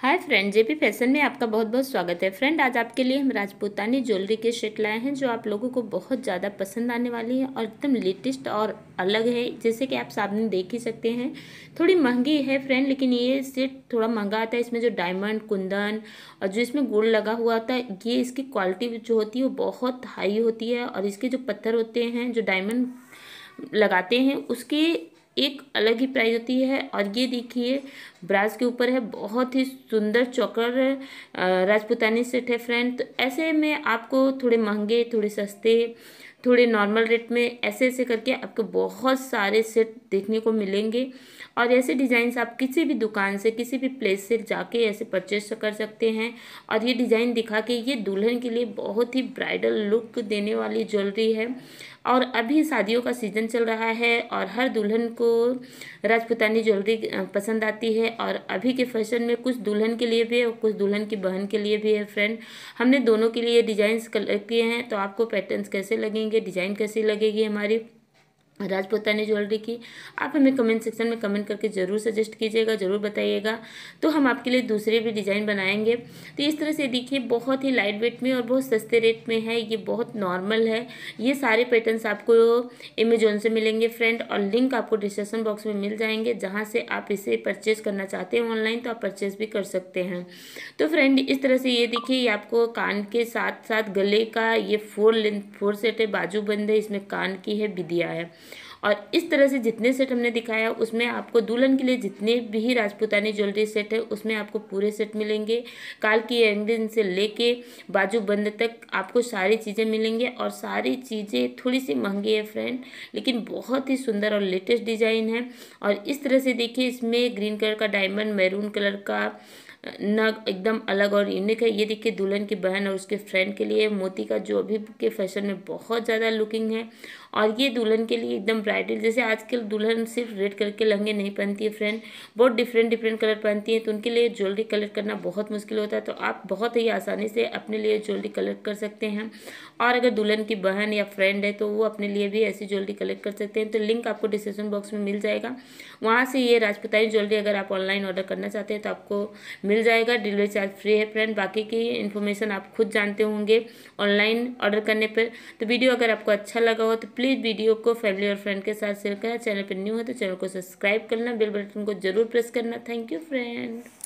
Hi friend, JP fashion में आपका बहुत बहुत स्वागत है। फ्रेंड, आज आपके लिए हम राजपूतानी ज्वेलरी के सेट लाए हैं जो आप लोगों को बहुत ज़्यादा पसंद आने वाली है और एकदम लेटेस्ट और अलग है। जैसे कि आप सामने देख ही सकते हैं, थोड़ी महंगी है फ्रेंड, लेकिन ये सेट थोड़ा महंगा आता है। इसमें जो डायमंड, कुंदन और जो इसमें गोल्ड लगा हुआ होता है, ये इसकी क्वालिटी जो होती है वो बहुत हाई होती है। और इसके जो पत्थर होते हैं जो डायमंड लगाते हैं उसके एक अलग ही प्राइस होती है। और ये देखिए ब्रास के ऊपर है, बहुत ही सुंदर चौकर राजपूतानी सेट है फ्रेंड। तो ऐसे में आपको थोड़े महंगे, थोड़े सस्ते, थोड़े नॉर्मल रेट में ऐसे ऐसे करके आपको बहुत सारे सेट देखने को मिलेंगे। और ऐसे डिज़ाइंस आप किसी भी दुकान से, किसी भी प्लेस से जाके ऐसे परचेस कर सकते हैं। और ये डिज़ाइन दिखा के ये दुल्हन के लिए बहुत ही ब्राइडल लुक देने वाली ज्वेलरी है। और अभी शादियों का सीज़न चल रहा है और हर दुल्हन को राजपूतानी ज्वेलरी पसंद आती है। और अभी के फैशन में कुछ दुल्हन के लिए भी है और कुछ दुल्हन की बहन के लिए भी है। फ्रेंड, हमने दोनों के लिए डिज़ाइंस कलेक्ट किए हैं, तो आपको पैटर्न्स कैसे लगेंगे, डिजाइन कैसी लगेगी हमारी राजपूतानी ज्वेलरी की, आप हमें कमेंट सेक्शन में कमेंट करके ज़रूर सजेस्ट कीजिएगा, ज़रूर बताइएगा। तो हम आपके लिए दूसरे भी डिज़ाइन बनाएंगे। तो इस तरह से देखिए, बहुत ही लाइट वेट में और बहुत सस्ते रेट में है, ये बहुत नॉर्मल है। ये सारे पैटर्न्स आपको अमेजोन से मिलेंगे फ्रेंड, और लिंक आपको डिस्क्रिप्शन बॉक्स में मिल जाएंगे, जहाँ से आप इसे परचेज़ करना चाहते हैं ऑनलाइन तो आप परचेज़ भी कर सकते हैं। तो फ्रेंड, इस तरह से ये देखिए, ये आपको कान के साथ साथ गले का ये फोर सेट है, बाजू बंद है, इसमें कान की है, बिदिया है। और इस तरह से जितने सेट हमने दिखाया उसमें आपको दुल्हन के लिए जितने भी राजपूतानी ज्वेलरी सेट है उसमें आपको पूरे सेट मिलेंगे। काल की एंडिंग से लेके बाजू बंद तक आपको सारी चीज़ें मिलेंगे। और सारी चीज़ें थोड़ी सी महंगी है फ्रेंड, लेकिन बहुत ही सुंदर और लेटेस्ट डिज़ाइन है। और इस तरह से देखिए, इसमें ग्रीन कलर का डायमंड, मैरून कलर का नग, एकदम अलग और यूनिक है। ये देखिए दुल्हन की बहन और उसके फ्रेंड के लिए मोती का, जो अभी के फैशन में बहुत ज़्यादा लुकिंग है। और ये दुल्हन के लिए एकदम ब्राइडल, जैसे आजकल दुल्हन सिर्फ रेड कलर के लहंगे नहीं पहनती है फ्रेंड, बहुत डिफरेंट डिफरेंट कलर पहनती है, तो उनके लिए ज्वेलरी कलर करना बहुत मुश्किल होता है। तो आप बहुत ही आसानी से अपने लिए ज्वेलरी कलर कर सकते हैं। और अगर दुल्हन की बहन या फ्रेंड है तो वो अपने लिए भी ऐसी ज्वेलरी कलर कर सकते हैं। तो लिंक आपको डिस्क्रिप्शन बॉक्स में मिल जाएगा, वहाँ से ये राजपूतानी ज्वेलरी अगर आप ऑनलाइन ऑर्डर करना चाहते हैं तो आपको मिल जाएगा। डिलीवरी चार्ज फ्री है फ्रेंड, बाकी की इन्फॉर्मेशन आप खुद जानते होंगे ऑनलाइन ऑर्डर करने पर। तो वीडियो अगर आपको अच्छा लगा हो तो प्लीज़ वीडियो को फैमिली और फ्रेंड के साथ शेयर करना। चैनल पर न्यू है तो चैनल को सब्सक्राइब करना, बेल बटन को जरूर प्रेस करना। Thank you friend.